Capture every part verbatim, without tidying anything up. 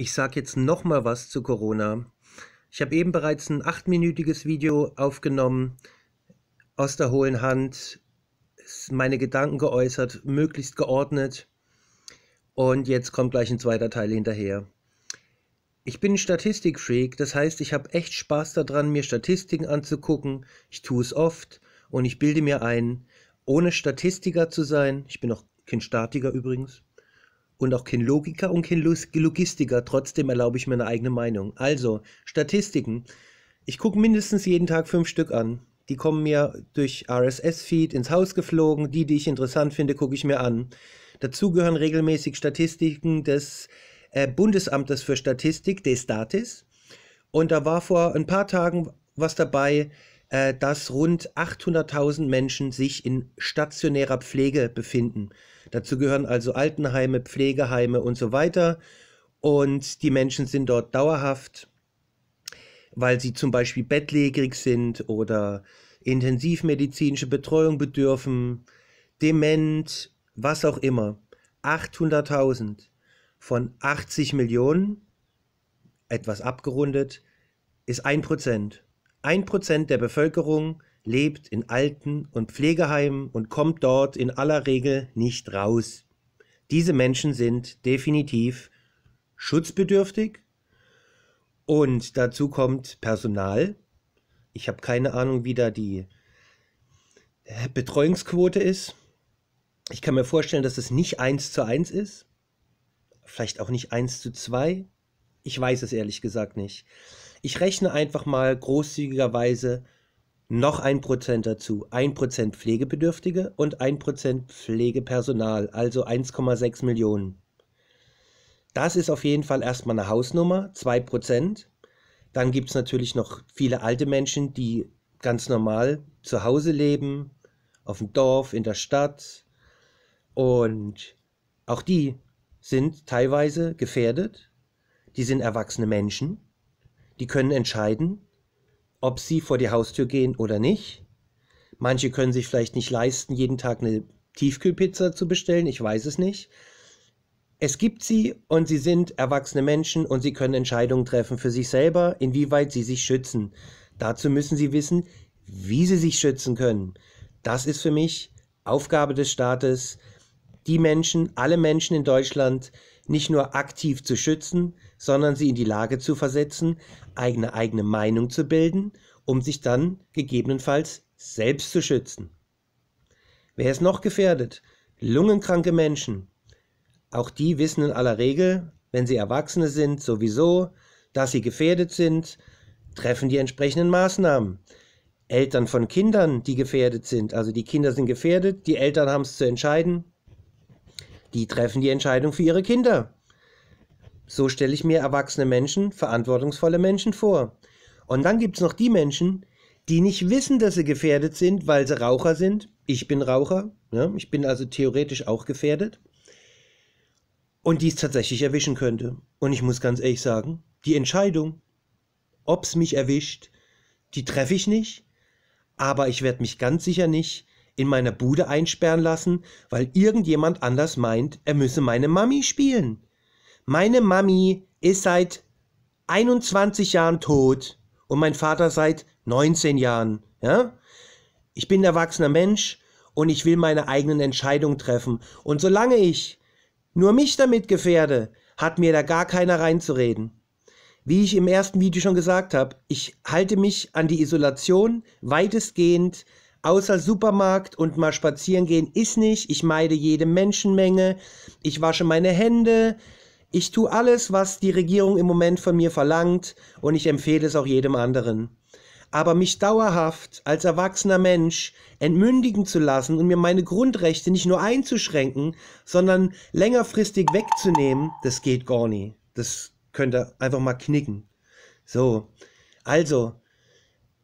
Ich sage jetzt noch mal was zu Corona. Ich habe eben bereits ein achtminütiges Video aufgenommen, aus der hohlen Hand, meine Gedanken geäußert, möglichst geordnet. Und jetzt kommt gleich ein zweiter Teil hinterher. Ich bin ein Statistikfreak, das heißt, ich habe echt Spaß daran, mir Statistiken anzugucken. Ich tue es oft und ich bilde mir ein, ohne Statistiker zu sein, ich bin auch kein Statiker übrigens, und auch kein Logiker und kein Logistiker, trotzdem erlaube ich mir eine eigene Meinung. Also, Statistiken. Ich gucke mindestens jeden Tag fünf Stück an. Die kommen mir durch R S S-Feed ins Haus geflogen, die, die ich interessant finde, gucke ich mir an. Dazu gehören regelmäßig Statistiken des äh, Bundesamtes für Statistik, des Statis. Und da war vor ein paar Tagen was dabei, äh, dass rund achthunderttausend Menschen sich in stationärer Pflege befinden. Dazu gehören also Altenheime, Pflegeheime und so weiter. Und die Menschen sind dort dauerhaft, weil sie zum Beispiel bettlägerig sind oder intensivmedizinische Betreuung bedürfen, dement, was auch immer. achthunderttausend von achtzig Millionen, etwas abgerundet, ist ein Prozent. ein Prozent der Bevölkerung lebt in Alten- und Pflegeheimen und kommt dort in aller Regel nicht raus. Diese Menschen sind definitiv schutzbedürftig. Und dazu kommt Personal. Ich habe keine Ahnung, wie da die Betreuungsquote ist. Ich kann mir vorstellen, dass es nicht eins zu eins ist. Vielleicht auch nicht eins zu zwei. Ich weiß es ehrlich gesagt nicht. Ich rechne einfach mal großzügigerweise noch ein Prozent dazu. Ein Prozent Pflegebedürftige und ein Prozent Pflegepersonal, also eins Komma sechs Millionen. Das ist auf jeden Fall erstmal eine Hausnummer, zwei Prozent. Dann gibt es natürlich noch viele alte Menschen, die ganz normal zu Hause leben, auf dem Dorf, in der Stadt. Und auch die sind teilweise gefährdet. Die sind erwachsene Menschen. Die können entscheiden, ob sie vor die Haustür gehen oder nicht. Manche können sich vielleicht nicht leisten, jeden Tag eine Tiefkühlpizza zu bestellen. Ich weiß es nicht. Es gibt sie und sie sind erwachsene Menschen und sie können Entscheidungen treffen für sich selber, inwieweit sie sich schützen. Dazu müssen sie wissen, wie sie sich schützen können. Das ist für mich Aufgabe des Staates, die Menschen, alle Menschen in Deutschland nicht nur aktiv zu schützen, sondern sie in die Lage zu versetzen, eigene eigene Meinung zu bilden, um sich dann gegebenenfalls selbst zu schützen. Wer ist noch gefährdet? Lungenkranke Menschen. Auch die wissen in aller Regel, wenn sie Erwachsene sind, sowieso, dass sie gefährdet sind, treffen die entsprechenden Maßnahmen. Eltern von Kindern, die gefährdet sind, also die Kinder sind gefährdet, die Eltern haben es zu entscheiden, die treffen die Entscheidung für ihre Kinder. So stelle ich mir erwachsene Menschen, verantwortungsvolle Menschen vor. Und dann gibt es noch die Menschen, die nicht wissen, dass sie gefährdet sind, weil sie Raucher sind. Ich bin Raucher, ne? Ich bin also theoretisch auch gefährdet. Und die es tatsächlich erwischen könnte. Und ich muss ganz ehrlich sagen, die Entscheidung, ob es mich erwischt, die treffe ich nicht. Aber ich werde mich ganz sicher nicht in meiner Bude einsperren lassen, weil irgendjemand anders meint, er müsse meine Mami spielen. Meine Mami ist seit einundzwanzig Jahren tot und mein Vater seit neunzehn Jahren. Ja? Ich bin ein erwachsener Mensch und ich will meine eigenen Entscheidungen treffen. Und solange ich nur mich damit gefährde, hat mir da gar keiner reinzureden. Wie ich im ersten Video schon gesagt habe, ich halte mich an die Isolation weitestgehend, außer Supermarkt und mal spazieren gehen ist nicht. Ich meide jede Menschenmenge, ich wasche meine Hände, ich tue alles, was die Regierung im Moment von mir verlangt und ich empfehle es auch jedem anderen. Aber mich dauerhaft als erwachsener Mensch entmündigen zu lassen und mir meine Grundrechte nicht nur einzuschränken, sondern längerfristig wegzunehmen, das geht gar nicht. Das könnt ihr einfach mal knicken. So, also,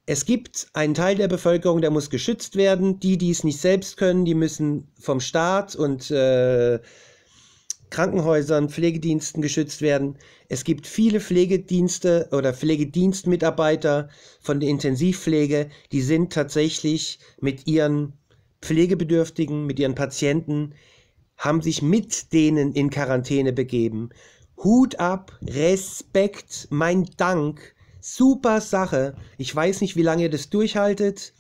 es gibt einen Teil der Bevölkerung, der muss geschützt werden. Die, die es nicht selbst können, die müssen vom Staat und äh, Krankenhäusern, Pflegediensten geschützt werden. Es gibt viele Pflegedienste oder Pflegedienstmitarbeiter von der Intensivpflege, die sind tatsächlich mit ihren Pflegebedürftigen, mit ihren Patienten, haben sich mit denen in Quarantäne begeben. Hut ab, Respekt, mein Dank, super Sache. Ich weiß nicht, wie lange ihr das durchhaltet.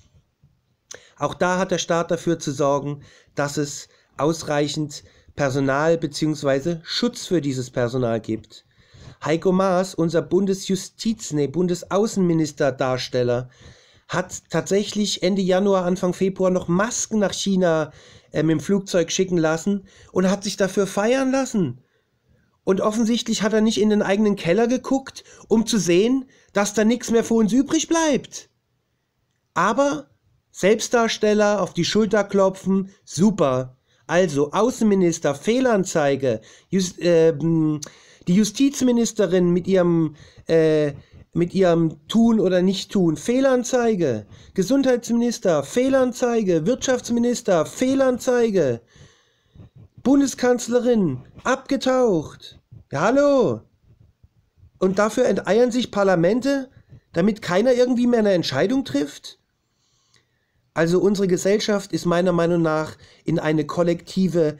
Auch da hat der Staat dafür zu sorgen, dass es ausreichend Personal bzw. Schutz für dieses Personal gibt. Heiko Maas, unser Bundesjustiz, nee, Bundesaußenminister-Darsteller, hat tatsächlich Ende Januar, Anfang Februar noch Masken nach China äh, mit dem Flugzeug schicken lassen und hat sich dafür feiern lassen. Und offensichtlich hat er nicht in den eigenen Keller geguckt, um zu sehen, dass da nichts mehr für uns übrig bleibt. Aber Selbstdarsteller auf die Schulter klopfen, super. Also Außenminister, Fehlanzeige, Just, äh, die Justizministerin mit ihrem, äh, mit ihrem Tun oder Nicht-Tun, Fehlanzeige, Gesundheitsminister, Fehlanzeige, Wirtschaftsminister, Fehlanzeige, Bundeskanzlerin, abgetaucht. Ja, hallo. Und dafür enteiern sich Parlamente, damit keiner irgendwie mehr eine Entscheidung trifft? Also unsere Gesellschaft ist meiner Meinung nach in eine kollektive,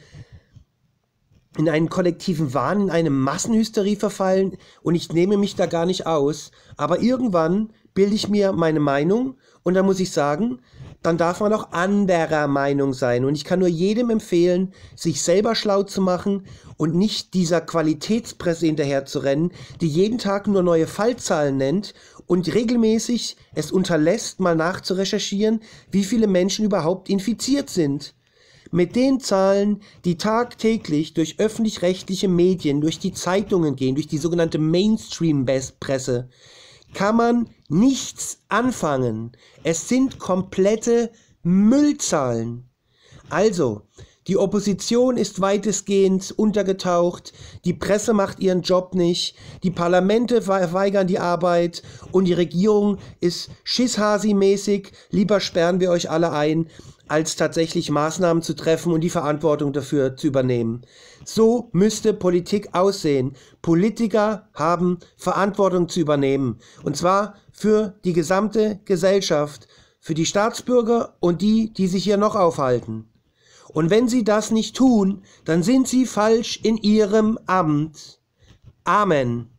in einen kollektiven Wahn, in eine Massenhysterie verfallen und ich nehme mich da gar nicht aus. Aber irgendwann bilde ich mir meine Meinung und dann muss ich sagen, dann darf man auch anderer Meinung sein. Und ich kann nur jedem empfehlen, sich selber schlau zu machen und nicht dieser Qualitätspresse hinterher zu rennen, die jeden Tag nur neue Fallzahlen nennt und regelmäßig es unterlässt, mal nachzurecherchieren, wie viele Menschen überhaupt infiziert sind. Mit den Zahlen, die tagtäglich durch öffentlich-rechtliche Medien, durch die Zeitungen gehen, durch die sogenannte Mainstream-Presse, kann man nichts anfangen. Es sind komplette Müllzahlen. Also, die Opposition ist weitestgehend untergetaucht, die Presse macht ihren Job nicht, die Parlamente weigern die Arbeit und die Regierung ist Schisshasi-mäßig, lieber sperren wir euch alle ein, als tatsächlich Maßnahmen zu treffen und die Verantwortung dafür zu übernehmen. So müsste Politik aussehen. Politiker haben Verantwortung zu übernehmen, und zwar für die gesamte Gesellschaft, für die Staatsbürger und die, die sich hier noch aufhalten. Und wenn sie das nicht tun, dann sind sie falsch in ihrem Amt. Amen.